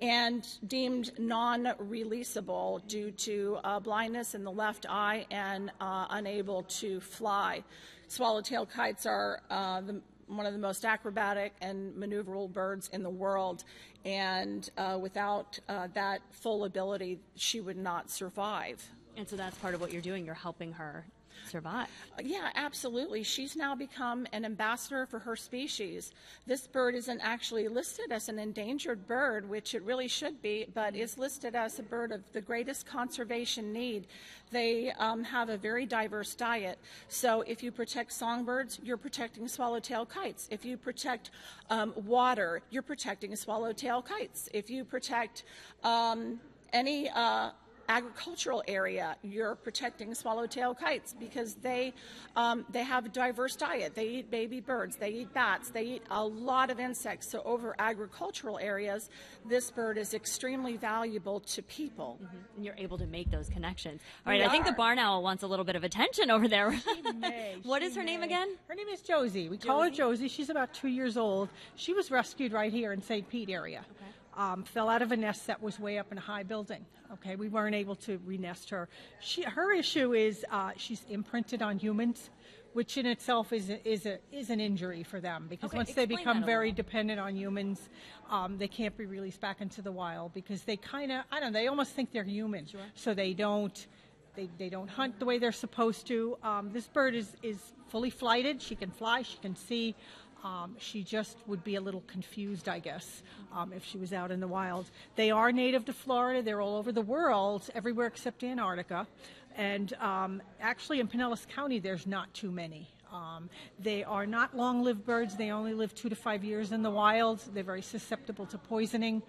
and deemed non-releasable due to uh, blindness in the left eye and uh, unable to fly. Swallowtail kites are uh, the one of the most acrobatic and maneuverable birds in the world, and uh, without uh, that full ability, she would not survive. And so that's part of what you're doing. You're helping her survive. Yeah, absolutely. She's now become an ambassador for her species. This bird isn't actually listed as an endangered bird, which it really should be, but is listed as a bird of the greatest conservation need. They um, have a very diverse diet. So if you protect songbirds, you're protecting swallowtail kites. If you protect um, water, you're protecting swallowtail kites. If you protect um, any uh, agricultural area, you're protecting swallowtail kites, because they um, they have a diverse diet. They eat baby birds, they eat bats, they eat a lot of insects. So over agricultural areas, this bird is extremely valuable to people. Mm-hmm. And you're able to make those connections. All right, we I are. think the barn owl wants a little bit of attention over there. She may, what is her may. name again? Her name is Josie. We Josie? call her Josie. She's about two years old. She was rescued right here in Saint Pete area. Okay. Um, fell out of a nest that was way up in a high building. Okay, we weren't able to re-nest her. She, her issue is uh, she's imprinted on humans, which in itself is a, is a, is an injury for them, because okay, once they become very dependent on humans, um, they can't be released back into the wild, because they kind of, I don't know, they almost think they're human, sure. so they don't. They, they don't hunt the way they're supposed to. Um, this bird is, is fully flighted. She can fly, she can see. Um, she just would be a little confused, I guess, um, if she was out in the wild. They are native to Florida. They're all over the world, everywhere except Antarctica. And um, actually in Pinellas County, there's not too many. Um, they are not long-lived birds. They only live two to five years in the wild. They're very susceptible to poisoning.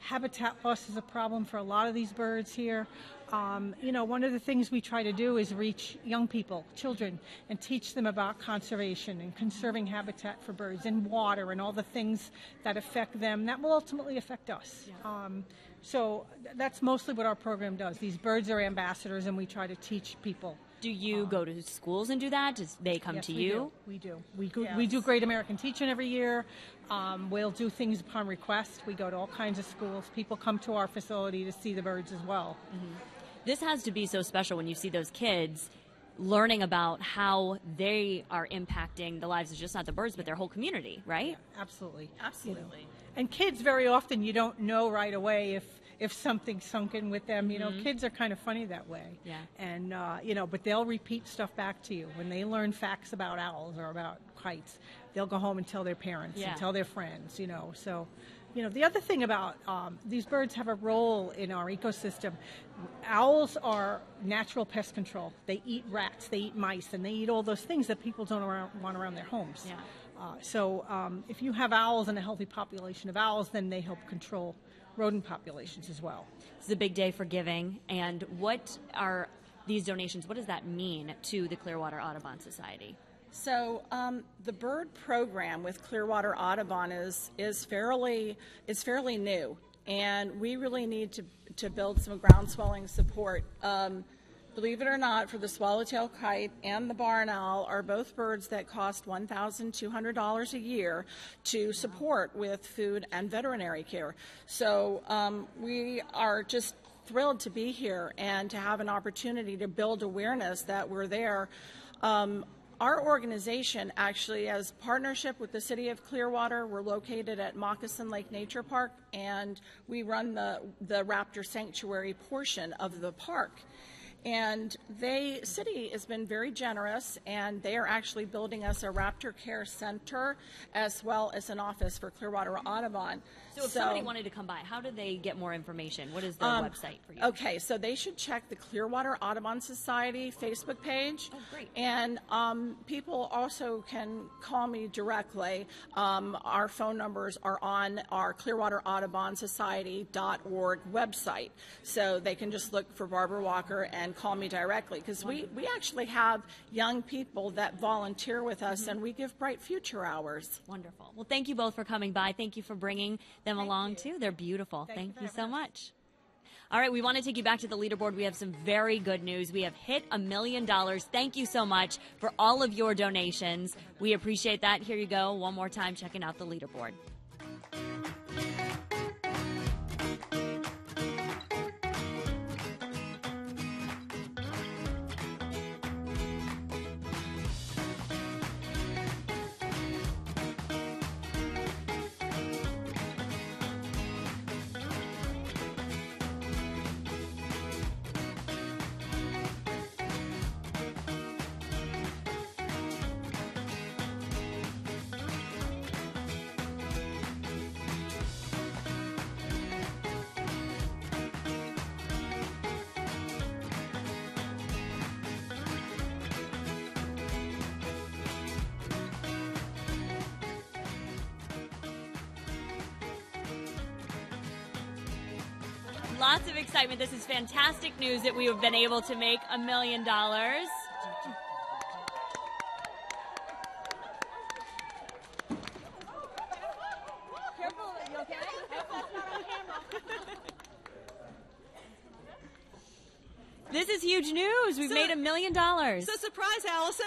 Habitat loss is a problem for a lot of these birds here. Um, you know, one of the things we try to do is reach young people, children, and teach them about conservation and conserving habitat for birds and water and all the things that affect them that will ultimately affect us. Yeah. Um, so that's mostly what our program does. These birds are ambassadors, and we try to teach people. Do you um, go to schools and do that? Do they come yes, to we you? Do. We do. We go, yes. we do Great American Teaching every year. Um, we'll do things upon request. We go to all kinds of schools. People come to our facility to see the birds as well. Mm-hmm. This has to be so special when you see those kids learning about how they are impacting the lives of just not the birds, but their whole community, right? Yeah, absolutely. Absolutely. You know. And kids, very often, you don't know right away if if something's sunk in with them. You know, mm-hmm. kids are kind of funny that way. Yeah. And, uh, you know, but they'll repeat stuff back to you. When they learn facts about owls or about kites, they'll go home and tell their parents yeah. and tell their friends, you know. So, you know, the other thing about um, these birds have a role in our ecosystem. Owls are natural pest control. They eat rats, they eat mice, and they eat all those things that people don't around, want around their homes. Yeah. Uh, so um, if you have owls and a healthy population of owls, then they help control rodent populations as well. It's a big day for giving. And what are these donations? What does that mean to the Clearwater Audubon Society? So um, the bird program with Clearwater Audubon is is fairly is fairly new, and we really need to to build some groundswelling support. Um, Believe it or not, for the swallowtail kite and the barn owl are both birds that cost one thousand two hundred dollars a year to support with food and veterinary care. So um, we are just thrilled to be here and to have an opportunity to build awareness that we're there. Um, Our organization actually has partnership with the City of Clearwater. We're located at Moccasin Lake Nature Park, and we run the, the Raptor Sanctuary portion of the park. And the city has been very generous, and they are actually building us a Raptor Care Center as well as an office for Clearwater Audubon. So if so, somebody wanted to come by, how do they get more information? What is their um, website for you? Okay, so they should check the Clearwater Audubon Society Facebook page. Oh, great. And um, people also can call me directly. Um, our phone numbers are on our Clearwater Audubon Society dot org website. So they can just look for Barbara Walker and call me directly, because we, we actually have young people that volunteer with us, mm-hmm. and we give Bright Future hours. Wonderful. Well, thank you both for coming by. Thank you for bringing them thank along, you. too. They're beautiful. Thank, thank you, you so much. All right, we want to take you back to the leaderboard. We have some very good news. We have hit a million dollars. Thank you so much for all of your donations. We appreciate that. Here you go. One more time, checking out the leaderboard. Lots of excitement. This is fantastic news that we have been able to make a million dollars. Careful, you okay? This is huge news. We've so, made a million dollars. It's a surprise, Allison.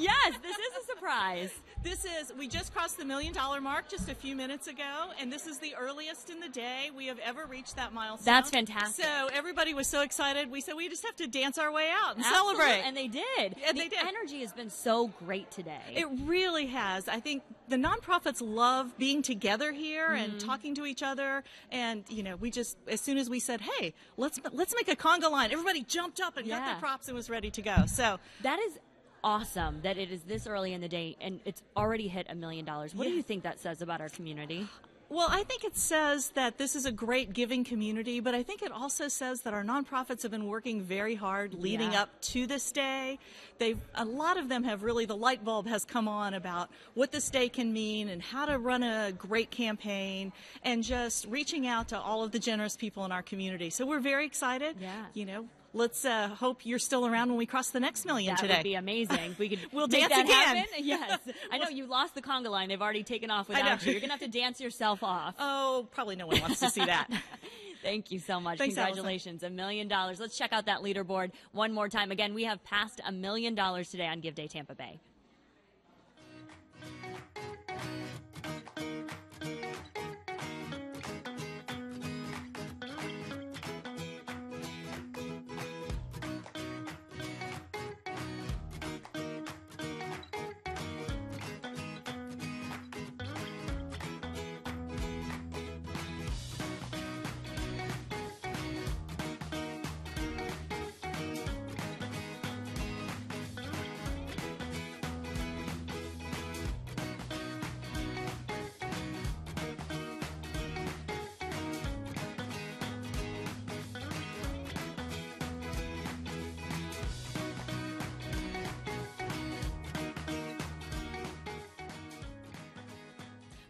Yes, this is a surprise. This is, we just crossed the million dollar mark just a few minutes ago, and this is the earliest in the day we have ever reached that milestone. That's fantastic. So everybody was so excited. We said we just have to dance our way out and Absolutely. celebrate. And they did. And the they did. Energy has been so great today. It really has. I think the nonprofits love being together here, mm-hmm. and talking to each other. And, you know, we just, as soon as we said, hey, let's, let's make a conga line, everybody jumped up and yeah. got their props and was ready to go. So that is awesome that it is this early in the day and it's already hit a million dollars. What yeah. do you think that says about our community? Well, I think it says that this is a great giving community, but I think it also says that our nonprofits have been working very hard leading yeah. up to this day. They've, a lot of them have really, the light bulb has come on about what this day can mean and how to run a great campaign, and just reaching out to all of the generous people in our community. So we're very excited. Yeah. You know, let's uh, hope you're still around when we cross the next million that today. That would be amazing. We could we'll make dance that again. Happen. Yes. I know you lost the conga line. They've already taken off without you. You're going to have to dance yourself off. Oh, probably no one wants to see that. Thank you so much. Thanks, Congratulations. Allison. A million dollars. Let's check out that leaderboard one more time. Again, we have passed a million dollars today on Give Day Tampa Bay.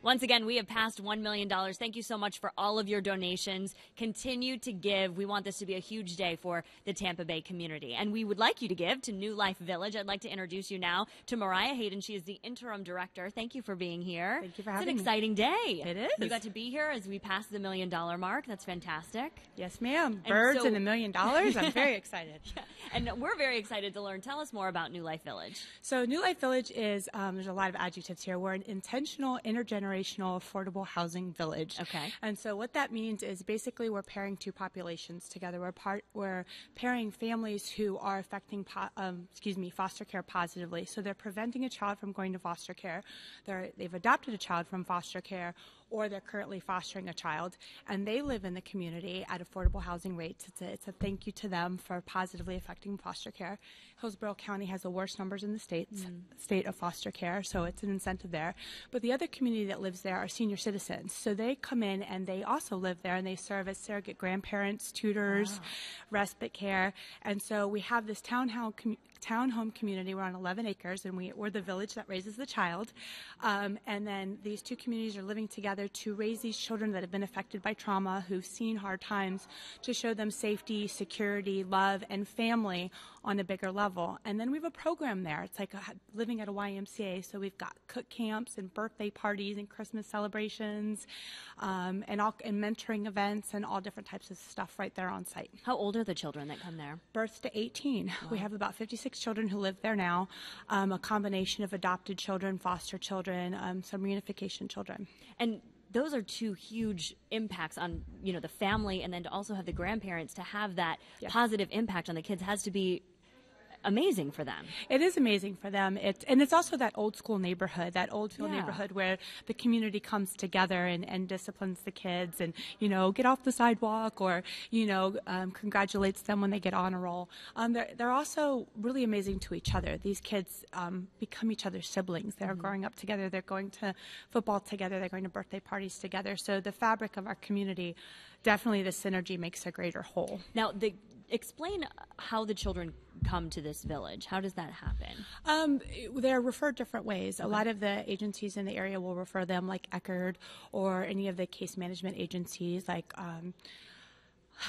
Once again, we have passed one million dollars. Thank you so much for all of your donations. Continue to give. We want this to be a huge day for the Tampa Bay community. And we would like you to give to New Life Village. I'd like to introduce you now to Mariah Hayden. She is the interim director. Thank you for being here. Thank you for having me. It's an exciting day. It is. You got to be here as we pass the million dollar mark. That's fantastic. Yes, ma'am. Birds and, so, and the million dollars. I'm very excited. Yeah. And we're very excited to learn. Tell us more about New Life Village. So New Life Village is, um, there's a lot of adjectives here. We're an intentional, intergenerational, affordable housing village. Okay. And so what that means is basically we're pairing two populations together. We're part, we're pairing families who are affecting, po um, excuse me, foster care positively. So they're preventing a child from going to foster care. They're, they've adopted a child from foster care, or they're currently fostering a child, and they live in the community at affordable housing rates. It's a, it's a thank you to them for positively affecting foster care. Hillsborough County has the worst numbers in the states, mm. state of foster care, so it's an incentive there. But the other community that lives there are senior citizens. So they come in and they also live there, and they serve as surrogate grandparents, tutors, wow. respite care. And so we have this townhouse community. Townhome community. We're on eleven acres, and we, we're the village that raises the child. Um, and then these two communities are living together to raise these children that have been affected by trauma, who've seen hard times, to show them safety, security, love, and family on a bigger level. And then we have a program there. It's like a, living at a Y M C A, so we've got cook camps and birthday parties and Christmas celebrations um, and, all, and mentoring events and all different types of stuff right there on site. How old are the children that come there? Birth to eighteen. Wow. We have about fifty-six children who live there now, um, a combination of adopted children, foster children, um, some reunification children. And those are two huge impacts on, you know, the family, and then to also have the grandparents to have that yes. positive impact on the kids has to be amazing for them. It is amazing for them. It's, and it's also that old school neighborhood, that old field yeah. neighborhood where the community comes together and, and disciplines the kids and, you know, get off the sidewalk or, you know, um, congratulates them when they get on a roll. Um, they're, they're also really amazing to each other. These kids um, become each other's siblings. They're mm-hmm. growing up together. They're going to football together. They're going to birthday parties together. So the fabric of our community, definitely the synergy makes a greater whole. Now, the explain how the children come to this village. How does that happen? Um, they're referred different ways. Okay. A lot of the agencies in the area will refer them, like Eckerd or any of the case management agencies like um,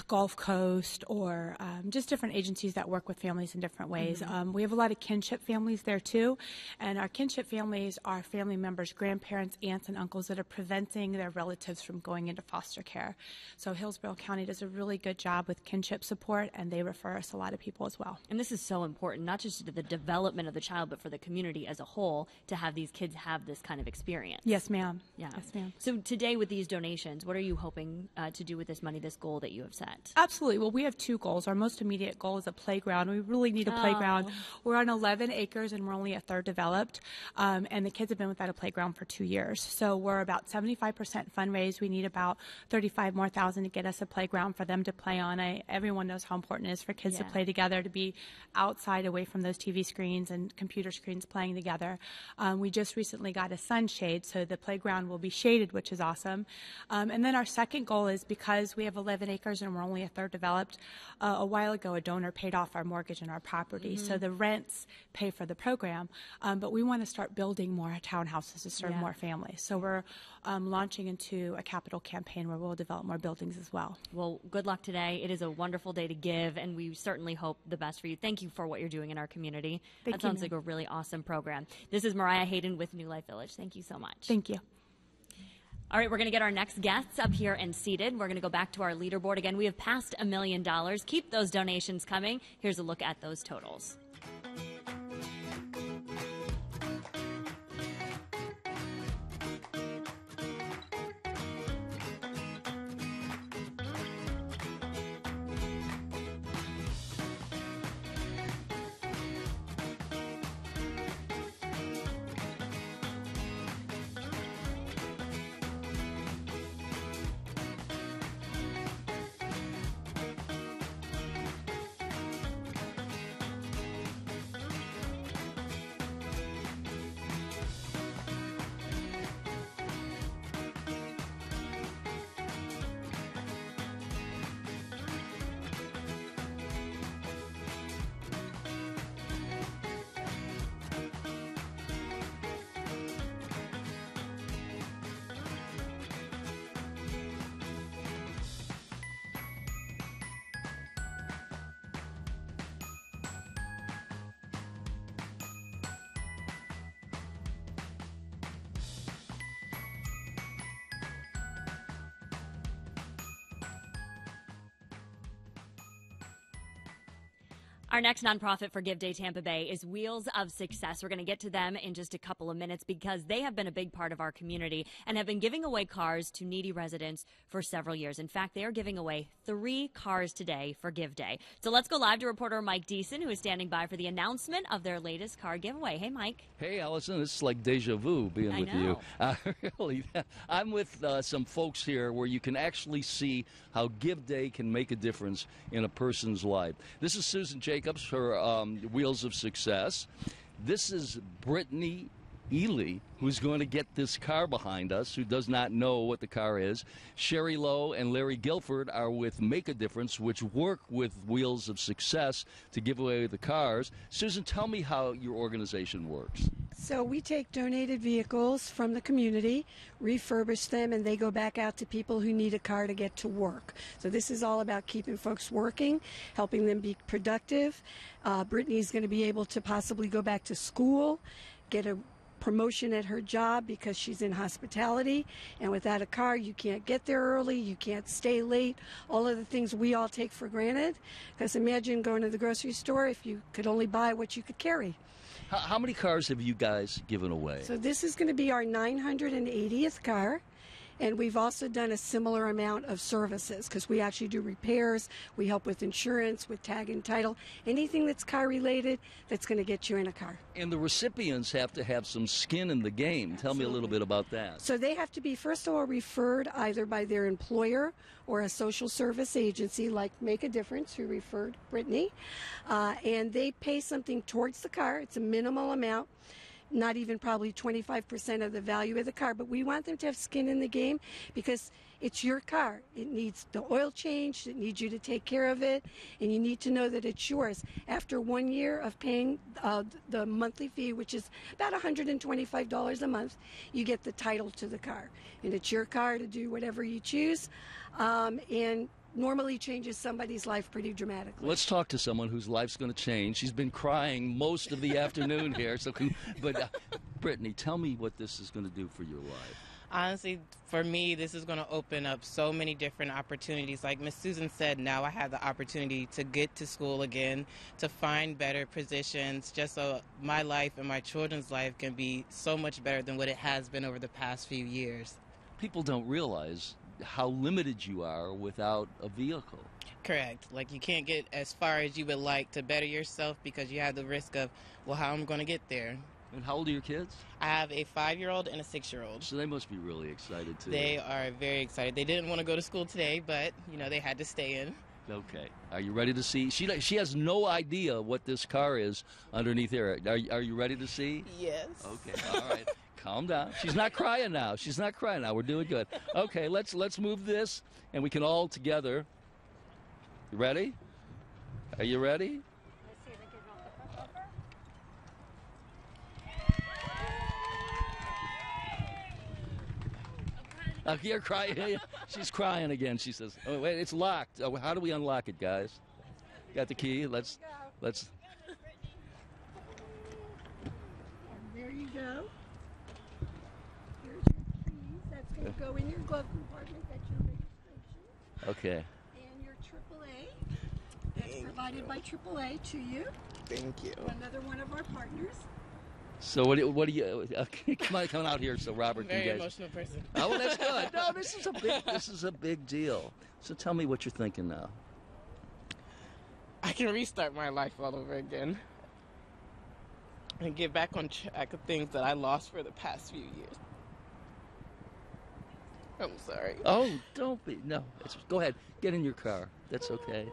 Gulf Coast or um, just different agencies that work with families in different ways. Mm-hmm. um, we have a lot of kinship families there too, and our kinship families are family members, grandparents, aunts, and uncles that are preventing their relatives from going into foster care. So Hillsborough County does a really good job with kinship support, and they refer us a lot of people as well. And this is so important, not just to the development of the child, but for the community as a whole to have these kids have this kind of experience. Yes, ma'am. Yeah. Yes, ma'am. So today with these donations, what are you hoping uh, to do with this money, this goal that you have set? Absolutely. Well, we have two goals. Our most immediate goal is a playground. We really need a oh. playground. We're on eleven acres, and we're only a third developed, um, and the kids have been without a playground for two years. So we're about seventy-five percent fundraised. We need about thirty-five more thousand to get us a playground for them to play on. I, everyone knows how important it is for kids yeah. to play together, to be outside away from those T V screens and computer screens playing together. Um, we just recently got a sunshade, so the playground will be shaded, which is awesome. Um, and then our second goal is, because we have eleven acres and we're only a third developed, uh, a while ago a donor paid off our mortgage and our property, mm-hmm. so the rents pay for the program, um, but we want to start building more townhouses to serve yeah. more families. So we're um, launching into a capital campaign where we'll develop more buildings as well. Well, good luck today. It is a wonderful day to give, and we certainly hope the best for you. Thank you for what you're doing in our community. Thank that sounds you, like a really awesome program. This is Mariah Hayden with New Life Village. Thank you so much. Thank you. All right, we're going to get our next guests up here and seated. We're going to go back to our leaderboard again. We have passed a million dollars. Keep those donations coming. Here's a look at those totals. Our next nonprofit for Give Day Tampa Bay is Wheels of Success. We're going to get to them in just a couple of minutes because they have been a big part of our community and have been giving away cars to needy residents for several years. In fact, they are giving away three cars today for Give Day. So let's go live to reporter Mike Deason, who is standing by for the announcement of their latest car giveaway. Hey, Mike. Hey, Allison. This is like deja vu being I with know. you. Uh, really, I'm with uh, some folks here where you can actually see how Give Day can make a difference in a person's life. This is Susan Jacobs for um, Wheels of Success. This is Brittany Ely, who's going to get this car behind us, who does not know what the car is. Sherry Lowe and Larry Guilford are with Make a Difference, which work with Wheels of Success to give away the cars. Susan, tell me how your organization works. So we take donated vehicles from the community, refurbish them, and they go back out to people who need a car to get to work. So this is all about keeping folks working, helping them be productive. Uh, Brittany's going to be able to possibly go back to school, get a promotion at her job because she's in hospitality, and without a car you can't get there early, you can't stay late, all of the things we all take for granted. Because imagine going to the grocery store if you could only buy what you could carry. How, how many cars have you guys given away? So this is going to be our nine hundred eightieth car. And we've also done a similar amount of services because we actually do repairs, we help with insurance, with tag and title, anything that's car related that's going to get you in a car. And the recipients have to have some skin in the game. Absolutely. Tell me a little bit about that. So they have to be, first of all, referred either by their employer or a social service agency like Make a Difference, who referred Brittany, uh, and they pay something towards the car. It's a minimal amount. Not even probably twenty-five percent of the value of the car, but we want them to have skin in the game because it's your car. It needs the oil change, it needs you to take care of it, and you need to know that it's yours. After one year of paying uh, the monthly fee, which is about one hundred twenty-five dollars a month, you get the title to the car. And it's your car to do whatever you choose. Um, and normally changes somebody's life pretty dramatically. Let's talk to someone whose life's going to change. She's been crying most of the afternoon here. So, but uh, Brittany, tell me what this is going to do for your life. Honestly, for me, this is going to open up so many different opportunities. Like Miss Susan said, now I have the opportunity to get to school again, to find better positions, just so my life and my children's life can be so much better than what it has been over the past few years. People don't realize how limited you are without a vehicle. Correct. Like you can't get as far as you would like to better yourself because you have the risk of, well, how am I going to get there? And how old are your kids? I have a five-year-old and a six-year-old. So they must be really excited too. They are very excited. They didn't want to go to school today, but you know, they had to stay in. Okay. Are you ready to see? She she has no idea what this car is underneath here. Are, are you ready to see? Yes. Okay. All right. Calm down. She's not crying now. She's not crying now. We're doing good. Okay, let's let's move this, and we can all together. You ready? Are you ready? I hear crying. She's crying again. She says, "Oh wait, it's locked. Oh, how do we unlock it, guys? Got the key? Let's let's." There you go. Go in your glove compartment. That's your registration. Okay. And your triple A. That's Thank provided you. by triple A to you. Thank you. Another one of our partners. So what? Do, what do you? Okay, come on, come out here, so Robert. Very you guys, emotional person. Oh, well, that's good. No, this is a big. This is a big deal. So tell me what you're thinking now. I can restart my life all over again and get back on track of things that I lost for the past few years. I'm sorry. Oh, don't be. No. It's, go ahead. Get in your car. That's okay.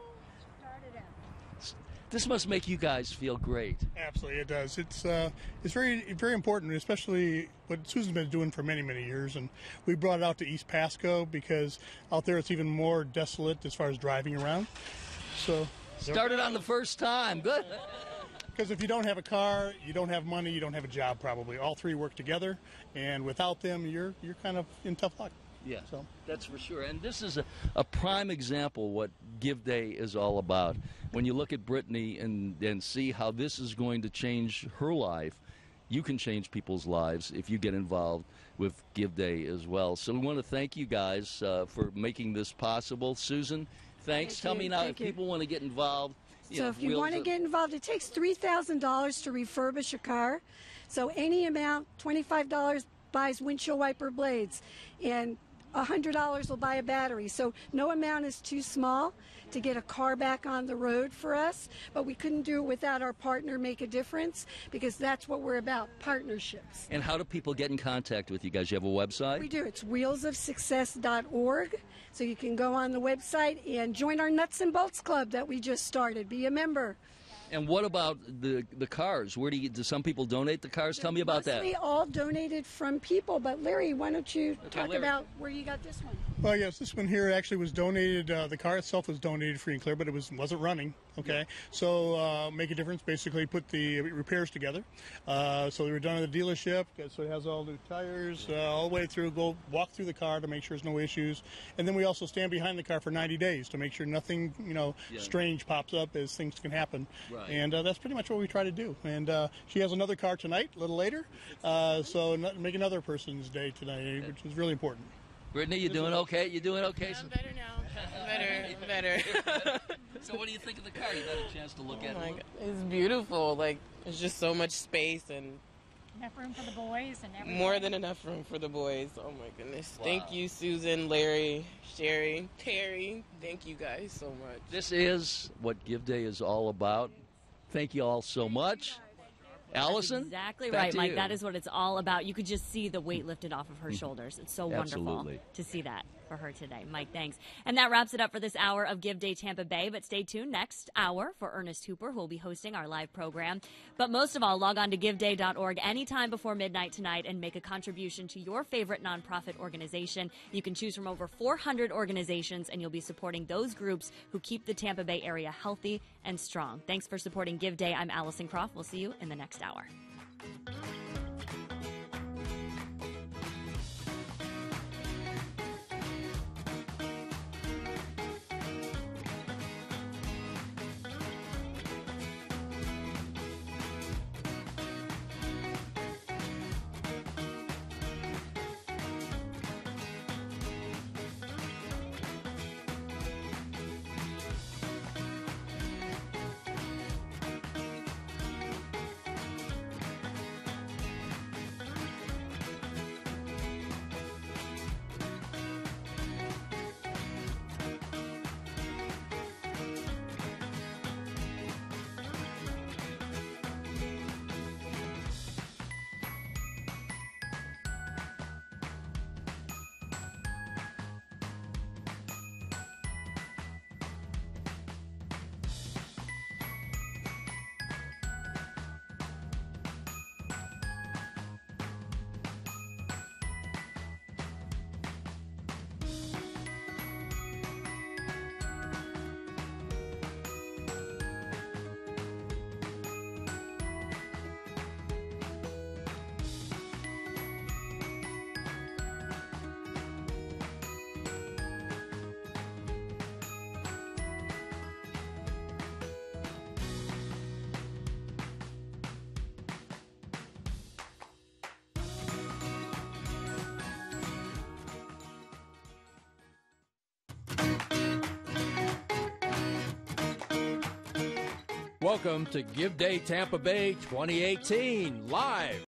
This must make you guys feel great. Absolutely, it does. It's uh, it's very very important, especially what Susan's been doing for many, many years. And we brought it out to East Pasco because out there it's even more desolate as far as driving around. So started on the first time. Good. Because if you don't have a car, you don't have money, you don't have a job probably. All three work together, and without them, you're you're kind of in tough luck. Yeah, so that's for sure. And this is a, a prime example what Give Day is all about. When you look at Brittany and, and see how this is going to change her life, you can change people's lives if you get involved with Give Day as well. So we want to thank you guys uh, for making this possible. Susan, thanks. Thank Tell you. me now thank if you. people want to get involved So if you want to get involved, it takes three thousand dollars to refurbish a car. So any amount, twenty-five dollars buys windshield wiper blades, and one hundred dollars will buy a battery. So no amount is too small to get a car back on the road for us, but we couldn't do it without our partner, Make a Difference, because that's what we're about, partnerships. And how do people get in contact with you guys? You have a website? We do. It's wheels of success dot org, so you can go on the website and join our Nuts and Bolts Club that we just started. Be a member. And what about the the cars? Where do you, do some people donate the cars? Tell me about that. Mostly all donated from people, but Larry, why don't you okay, talk Larry. about where you got this one? Well, yes, this one here actually was donated. Uh, the car itself was donated free and clear, but it was wasn't running. Okay, yeah. So uh, Make a Difference basically put the repairs together. Uh, so they were done at the dealership, so it has all new tires, uh, all the way through. Go walk through the car to make sure there's no issues, and then we also stand behind the car for ninety days to make sure nothing you know yeah. strange pops up, as things can happen. Right. And uh, that's pretty much what we try to do. And uh, she has another car tonight, a little later. Uh, so not, make another person's day tonight, which is really important. Brittany, you doing okay? You doing okay? Yeah, I'm better now. I'm better. I'm better. So what do you think of the car? You had a chance to look oh at my it. God. It's beautiful. Like, there's just so much space and enough room for the boys and everything. More than enough room for the boys. Oh my goodness. Wow. Thank you, Susan, Larry, Sherry, Terry. Thank you guys so much. This is what Give Day is all about. Thank you all so much. Allison? Exactly right, Mike. You. That is what it's all about. You could just see the weight lifted off of her shoulders. It's so wonderful to see that for her today. Mike, thanks. And that wraps it up for this hour of Give Day Tampa Bay. But stay tuned next hour for Ernest Hooper, who will be hosting our live program. But most of all, log on to give day dot org anytime before midnight tonight and make a contribution to your favorite nonprofit organization. You can choose from over four hundred organizations, and you'll be supporting those groups who keep the Tampa Bay area healthy and strong. Thanks for supporting Give Day. I'm Allison Kropf. We'll see you in the next hour. Welcome to Give Day Tampa Bay twenty eighteen, live.